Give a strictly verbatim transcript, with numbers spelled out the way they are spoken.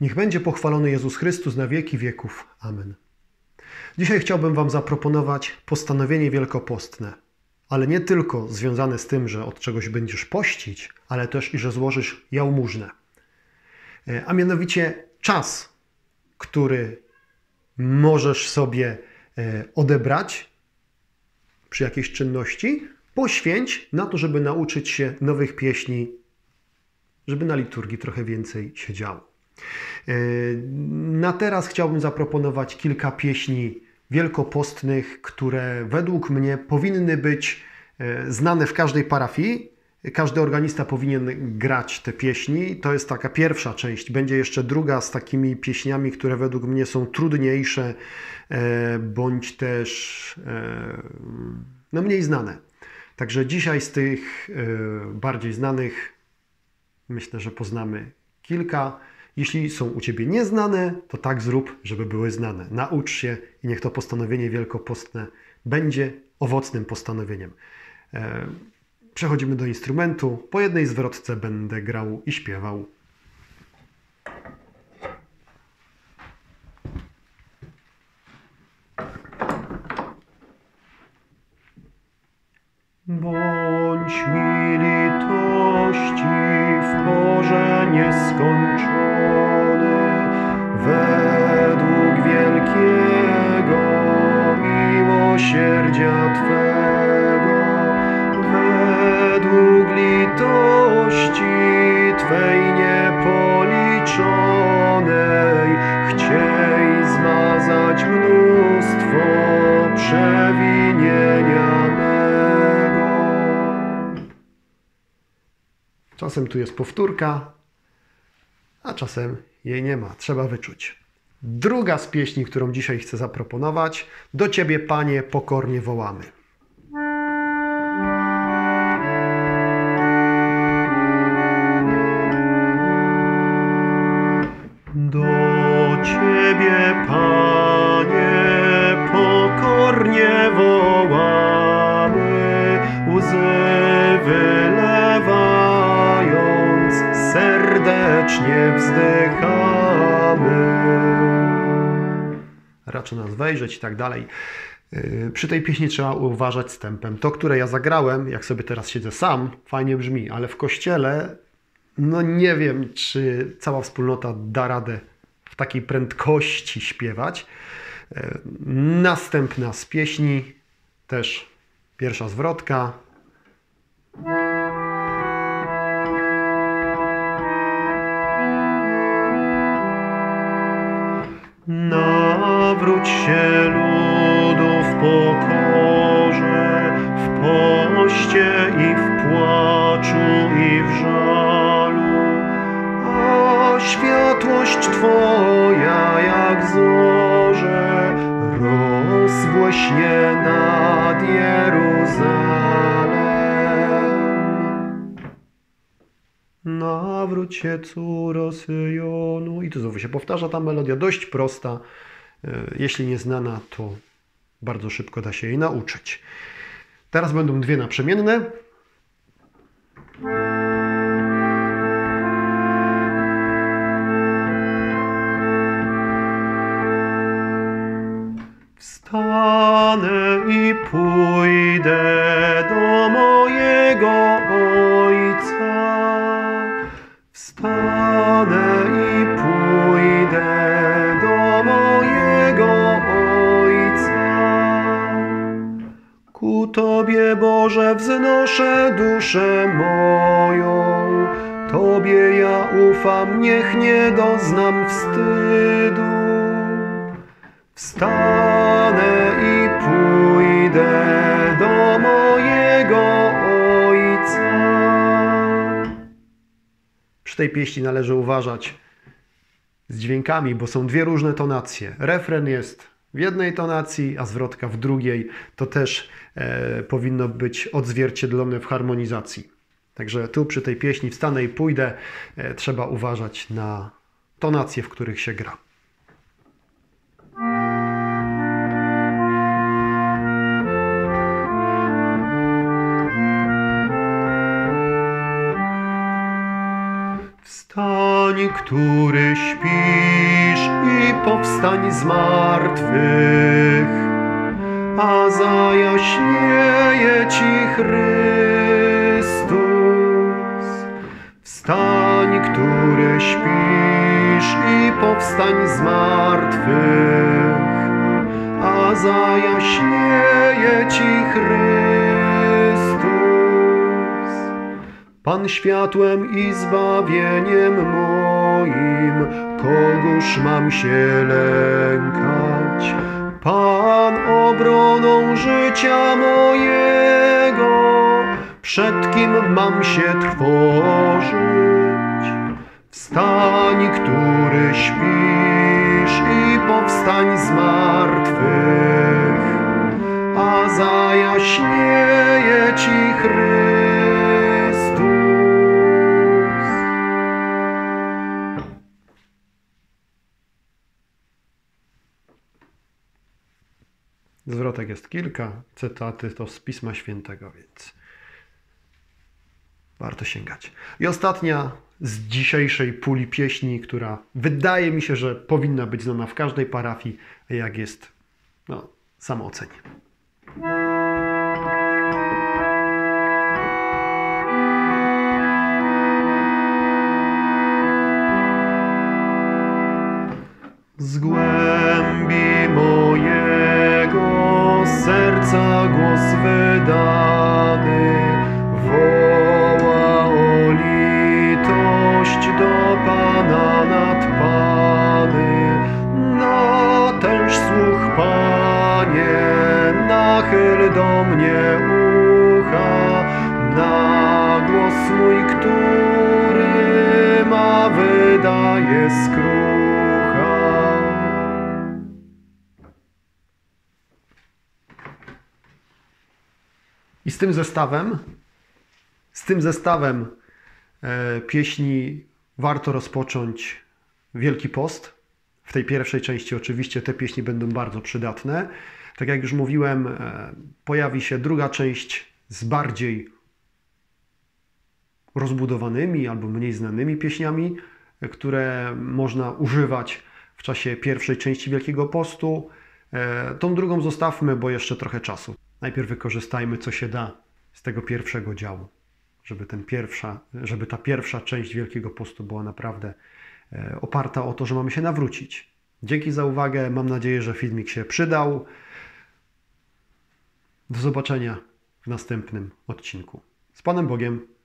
Niech będzie pochwalony Jezus Chrystus na wieki wieków. Amen. Dzisiaj chciałbym Wam zaproponować postanowienie wielkopostne, ale nie tylko związane z tym, że od czegoś będziesz pościć, ale też i że złożysz jałmużnę. A mianowicie czas, który możesz sobie odebrać przy jakiejś czynności, poświęć na to, żeby nauczyć się nowych pieśni, żeby na liturgii trochę więcej się działo. Na teraz chciałbym zaproponować kilka pieśni wielkopostnych, które według mnie powinny być znane w każdej parafii. Każdy organista powinien grać te pieśni. To jest taka pierwsza część. Będzie jeszcze druga z takimi pieśniami, które według mnie są trudniejsze, bądź też no, mniej znane. Także dzisiaj z tych bardziej znanych myślę, że poznamy kilka. Jeśli są u Ciebie nieznane, to tak zrób, żeby były znane. Naucz się i niech to postanowienie wielkopostne będzie owocnym postanowieniem. Przechodzimy do instrumentu. Po jednej zwrotce będę grał i śpiewał. Bądź mi litości w porze nieskończone, według wielkiego miłosierdzia Twego, według litości Twej niepoliczonej, chciej zmazać mnóstwo przewinienia mego. Czasem tu jest powtórka, a czasem jej nie ma. Trzeba wyczuć. Druga z pieśni, którą dzisiaj chcę zaproponować, Do Ciebie, Panie, pokornie wołamy. Do Ciebie, Panie, pokornie wołamy, łzy wylewamy, serdecznie wzdychamy. Raczy nas wejrzeć i tak dalej. Yy, przy tej pieśni trzeba uważać z tempem. To, które ja zagrałem, jak sobie teraz siedzę sam, fajnie brzmi, ale w kościele no nie wiem, czy cała wspólnota da radę w takiej prędkości śpiewać. Yy, następna z pieśni, też pierwsza zwrotka. Nawróć się ludu w pokorze, w poście i w płaczu i w żalu, a światłość Twoja jak zorze rozbłyśnie nad Jeruzalem. Nawróć się, córo Syjonu. I tu znowu się powtarza ta melodia, dość prosta. Jeśli nie znana, to bardzo szybko da się jej nauczyć. Teraz będą dwie naprzemienne. Wstanę i pójdę do mojego Ojca. Wstanę i pójdę do mojego Ojca. Ku Tobie, Boże, wznoszę duszę moją. Tobie ja ufam, niech nie doznam wstydu. Wstanę i pójdę do mojego Ojca. Przy tej pieśni należy uważać z dźwiękami, bo są dwie różne tonacje. Refren jest w jednej tonacji, a zwrotka w drugiej. To też e, powinno być odzwierciedlone w harmonizacji. Także tu przy tej pieśni Wstanę i pójdę e, trzeba uważać na tonacje, w których się gra. Wstań Wstań, który śpisz, i powstań z martwych, a zajaśnieje ci Chrystus. Wstań, który śpisz, i powstań z martwych, a zajaśnieje ci Chrystus. Pan światłem i zbawieniem moim, kogóż mam się lękać? Pan obroną życia mojego, przed kim mam się trwożyć? Wstań, który śpisz, i powstań z martwych, a zajaśnieje ci Chrystus. Zwrotek jest kilka, cytaty to z Pisma Świętego, więc warto sięgać. I ostatnia z dzisiejszej puli pieśni, która wydaje mi się, że powinna być znana w każdej parafii, jak jest no, samoocenie. Z głębi mojego serca głos wydany woła o litość do Pana nad Pany. Natęż słuch, Panie, nachyl do mnie ucha, na głos mój, który ma wydaje skrucha. I z tym zestawem Z tym zestawem e, pieśni warto rozpocząć Wielki Post. W tej pierwszej części oczywiście te pieśni będą bardzo przydatne. Tak jak już mówiłem, e, pojawi się druga część z bardziej rozbudowanymi albo mniej znanymi pieśniami, które można używać w czasie pierwszej części Wielkiego Postu. E, tą drugą zostawmy, bo jeszcze trochę czasu. Najpierw wykorzystajmy, co się da z tego pierwszego działu. Żeby, ten pierwsza, żeby ta pierwsza część Wielkiego Postu była naprawdę oparta o to, że mamy się nawrócić. Dzięki za uwagę. Mam nadzieję, że filmik się przydał. Do zobaczenia w następnym odcinku. Z Panem Bogiem.